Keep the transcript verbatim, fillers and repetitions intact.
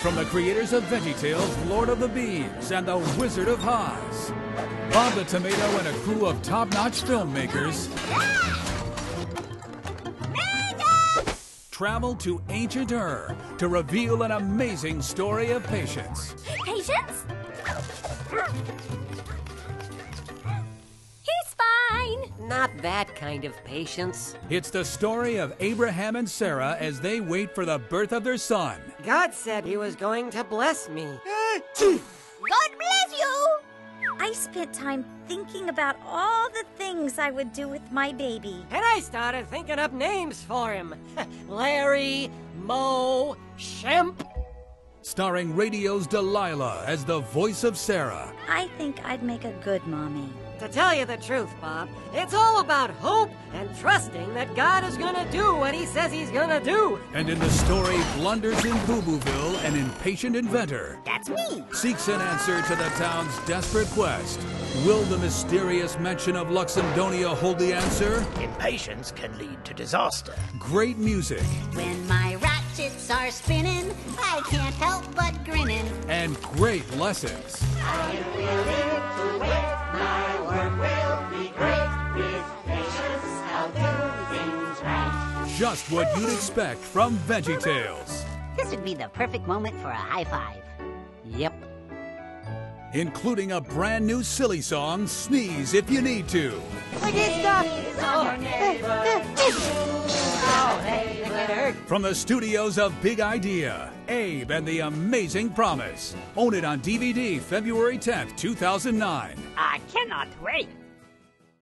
From the creators of VeggieTales, Lord of the Beans, and The Wizard of Oz, Bob the Tomato and a crew of top-notch filmmakers travel to Ancient Ur to reveal an amazing story of patience. Patience? Not that kind of patience. It's the story of Abraham and Sarah as they wait for the birth of their son. God said he was going to bless me. God bless you! I spent time thinking about all the things I would do with my baby. And I started thinking up names for him. Larry, Mo, Shemp. Starring radio's Delilah as the voice of Sarah. I think I'd make a good mommy. To tell you the truth, Bob, it's all about hope and trusting that God is gonna do what he says he's gonna do. And in the story Blunders in Boo-Booville, an impatient inventor, that's me, seeks an answer to the town's desperate quest. Will the mysterious mention of Luxendonia hold the answer? Impatience can lead to disaster. Great music. When my ratchets are spinning, I can't help but grinning. And great lessons. I will live to wait. My work will be great. With patience, I'll do things right. Just what you'd expect from VeggieTales. This would be the perfect moment for a high five. Yep. Including a brand new silly song, Sneeze If You Need To. Look at this stuff. From the studios of Big Idea, Abe and the Amazing Promise. Own it on D V D February tenth, two thousand nine. I cannot wait.